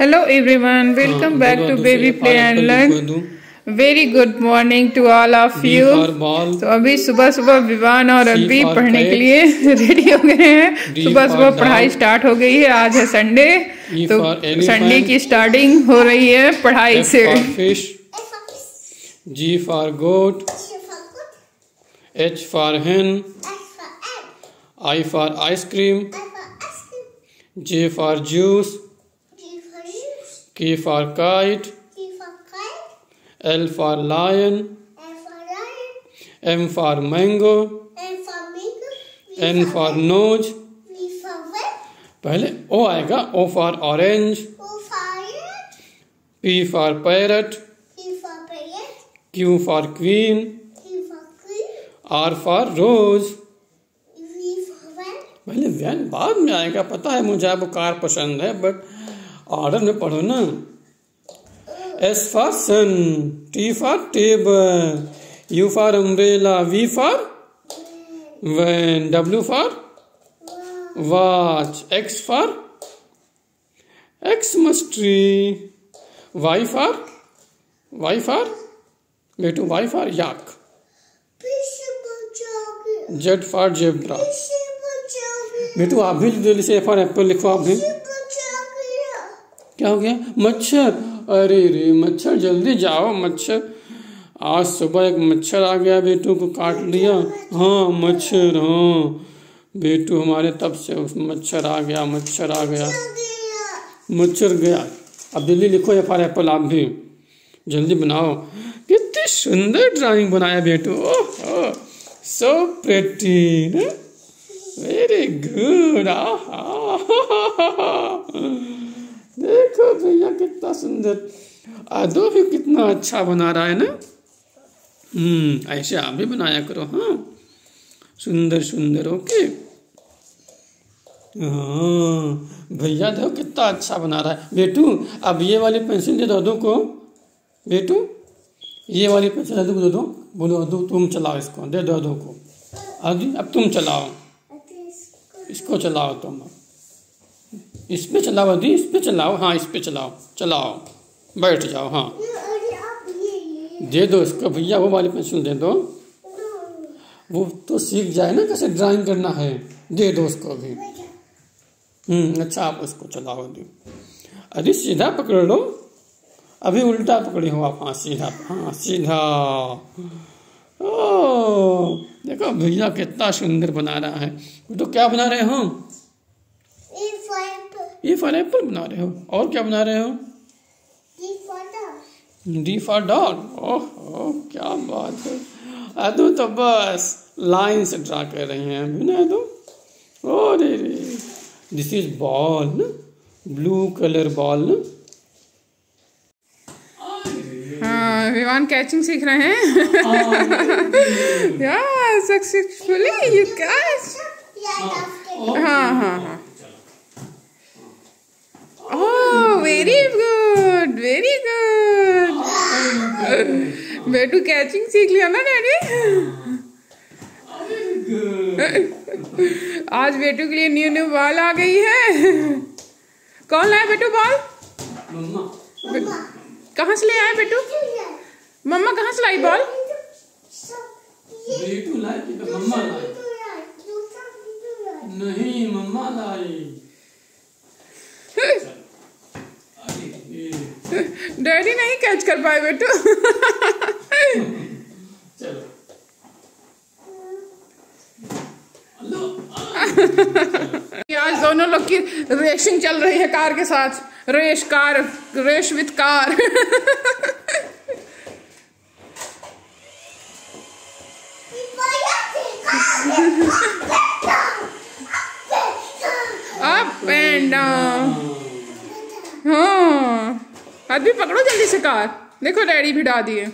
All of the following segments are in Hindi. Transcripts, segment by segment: Hello everyone, welcome back to baby play and learn. Very good morning to all of you. तो अभी सुबह सुबह विवान और अद्वी पढ़ने के लिए रेडी हो गए हैं। सुबह सुबह पढ़ाई स्टार्ट हो गई है। आज है संडे, तो संडे की स्टार्टिंग हो रही है पढ़ाई से। Fish, G for goat, H for hen, I for ice cream, J for juice, K for kite, L for lion, M for mango, N for nose, पहले O आएगा, O for orange, P for parrot, Q for queen, R for rose। पहले वैन बाद में आएगा। पता है मुझे आपको कार पसंद है, बट ऑर्डर में पढ़ो ना। S for sun, T for table, U for umbrella, V for van, W for watch, X for Xmas tree, Y for बेटू, Y for yak, Z for zebra। बेटू आप भी जल्दी से F for apple लिखो। आप भी क्या हो गया मच्छर? अरे रे मच्छर, जल्दी जाओ। मच्छर, आज सुबह एक मच्छर आ गया, बेटू को काट लिया। हाँ मच्छर, हाँ बेटू हमारे तब से उस मच्छर आ गया। मच्छर गया। अब जल्दी लिखो ये फॉर एप्पल। आप भी जल्दी बनाओ। कितनी सुंदर ड्राइंग बनाया बेटू। Oh so pretty, very good. देखो भैया कितना सुंदर, आदो भी कितना अच्छा बना रहा है ना। ऐसे आप भी बनाया करो। हाँ सुंदर सुंदर। ओके हाँ भैया देखो कितना अच्छा बना रहा है। बेटू अब ये वाली पेंसिल दे दो को। बेटू ये वाली पेंसिल दो। बोलो दो, तुम चलाओ इसको। दे दो को। अब तुम चलाओ इसको। चलाओ तुम। इस पे चलाओ दी, इस पे चलाओ। हाँ इस पे चलाओ, चलाओ, बैठ जाओ। हाँ दे दो इसको भैया, वो वाली पेंसिल दे दो। वो तो सीख जाए ना कैसे ड्राइंग करना है। दे दो उसको भी। अच्छा आप उसको चलाओ दी। अरे सीधा पकड़ लो, अभी उल्टा पकड़ी हो आप। हाँ सीधा, हाँ सीधा। ओ देखो भैया कितना सुंदर बना रहा है। तो क्या बना रहे हो? ये फॉर एप्पल बना रहे हो। और क्या बना रहे हो? D for dog. ओह क्या बात है। अदू तो बस लाइन से ड्रा कर रही हैं अभी ना अदू। ओ रे रे, this is ball, blue colour ball. हाँ विवान कैचिंग सीख रहे हैं। Yeah successfully you catch. हाँ वेरी गुड, वेरी गुड। बेटू कैचिंग सीख लिया ना डैडी। आज बेटू के लिए न्यू बॉल आ गई है। कौन लाया बेटू बॉल? मम्मा। कहाँ से ले आए बेटू? मम्मा कहाँ से लाई बॉल? बेटू लाए कि मम्मा लाए? नहीं मम्मा लाई। डैडी नहीं कैच कर पाए बेटू। चलो आज दोनों लोग की रेसिंग चल रही है कार के साथ। Race car, race with car. Up and down. हाँ अभी पकड़ो जल्दी से कार। देखो डैडी भिड़ा दिए।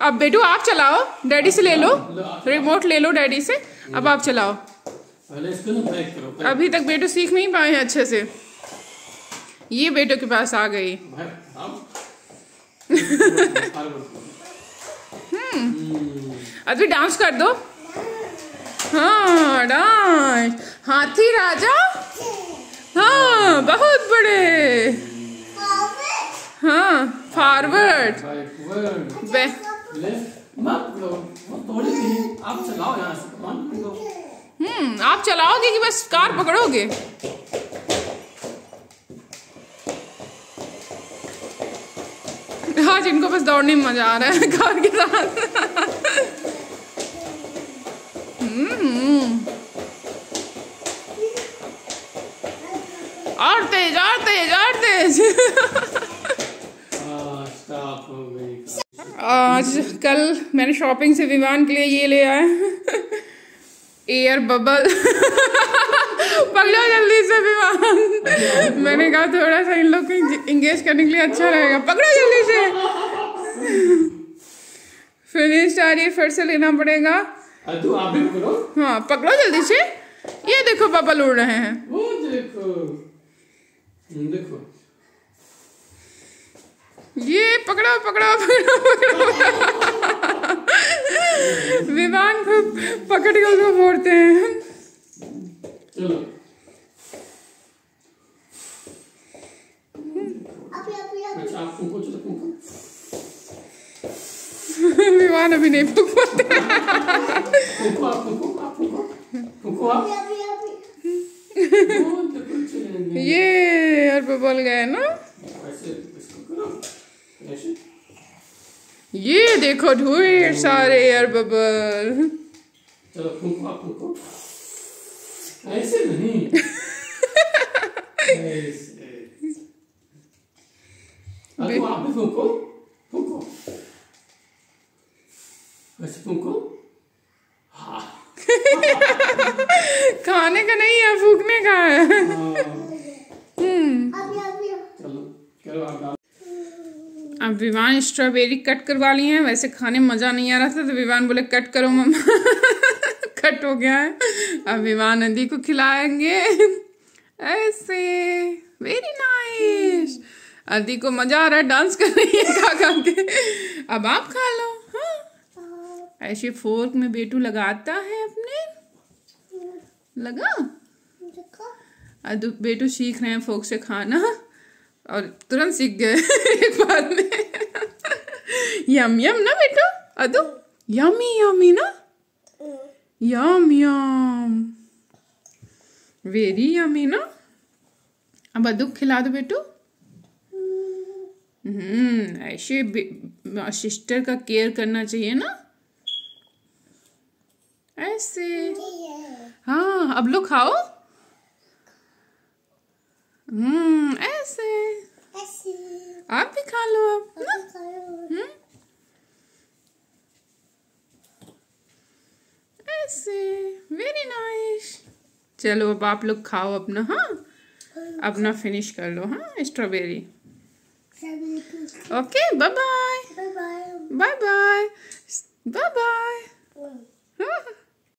अब बेटू आप चलाओ, डैडी से ले लो रिमोट, ले लो डैडी से। अब आप चलाओ। अभी तक बेटू सीख नहीं पाए हैं अच्छे से। ये बेटू के पास आ गई। अभी डांस कर दो। हाँ डांस। हाथी राजा। हाँ बहुत बड़े। हाँ फॉरवर्ड। आप चलाओ यहाँ से। आप चलाओगे कि बस कार पकड़ोगे? हाँ जिनको बस दौड़ने में मजा आ रहा है कार के साथ। और तेज और तेज और तेज। आज कल मैंने शॉपिंग से विमान के लिए ये ले आया एयर बबल। पकड़ो जल्दी से विमान। मैंने कहा थोड़ा सा इन लोग को इंगेज करने के लिए अच्छा रहेगा। पकड़ो जल्दी से। फिनिश आ रही है, फिर से लेना पड़ेगा। हाँ पकड़ो जल्दी से। ये देखो बबल उड़ रहे हैं। वो देखो देखो। ये पकड़ो पकड़ो पकड़ो पकड़ो। विमान को पकड़ के उसको फोड़ते हैं। विमान अभी नहीं फूंक पाते। ये और बबल गए ना। ये देखो ढेर सारे एयर बबल। चलो फूंको ऐसे नहीं। आप भी फूंको फूंको ऐसे फूंको। हाँ खाने का नहीं है, फूंकने का है। चलो करो आप। अब विवान स्ट्रॉबेरी कट करवा ली है। वैसे खाने में मज़ा नहीं आ रहा था तो विवान बोले कट करो मम्मा। कट हो गया है। अब विवान अदी को खिलाएंगे ऐसे। Very nice. अदी को मज़ा आ रहा है, डांस कर रही है खा के। अब आप खा लो। हाँ ऐसे फोर्क में बेटू लगाता है अपने। लगा बेटू सीख रहे हैं फोर्क से खाना और तुरंत सीख गए एक बार में। यम यम ना बेटो अदू। यमी यमी ना। यम यम वेरी यमी ना। अब अदू खिला दो बेटो। ऐसे सिस्टर का केयर करना चाहिए ना ऐसे। हाँ अब लो खाओ। ऐसे आप भी खा लो। आप ना ऐसे। Very nice. चलो अब आप लोग खाओ अपना। हाँ अपना फिनिश कर लो। हाँ strawberry. Okay bye bye bye bye bye bye.